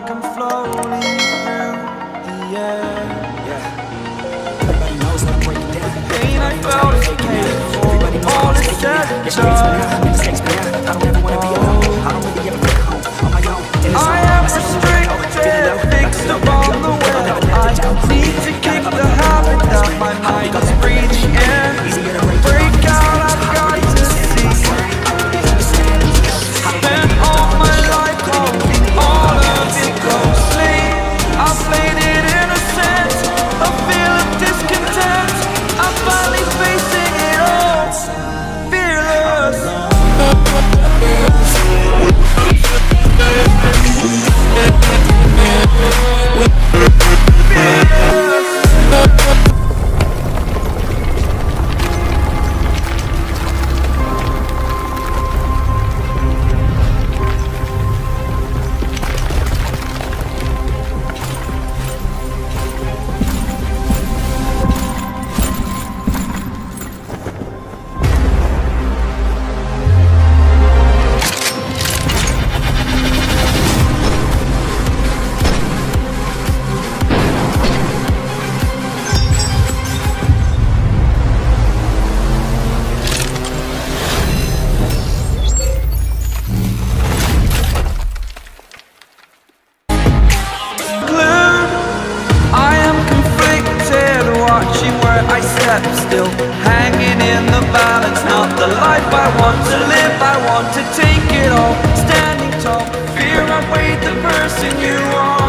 like I'm floating through the air. Everybody knows I break down. The pain I felt is painful. Everybody knows all is said and done. I don't ever want to be alone. I don't really ever get home on my own. I am restricted, fixed upon the web. I need to kick the habit that my mind is breathing in. Break out, I've got to see. Still hanging in the balance, not the life I want to live. I want to take it all, standing tall. Fear I weighed the person you are.